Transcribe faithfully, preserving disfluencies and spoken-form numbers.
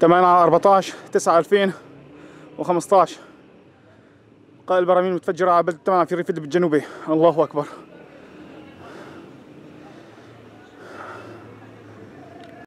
ثمانية أربعة عشر تسعة ألفين وخمسطعش. قائل البراميل متفجرة على بلد تمام في ريف إدلب الجنوبي. الله أكبر.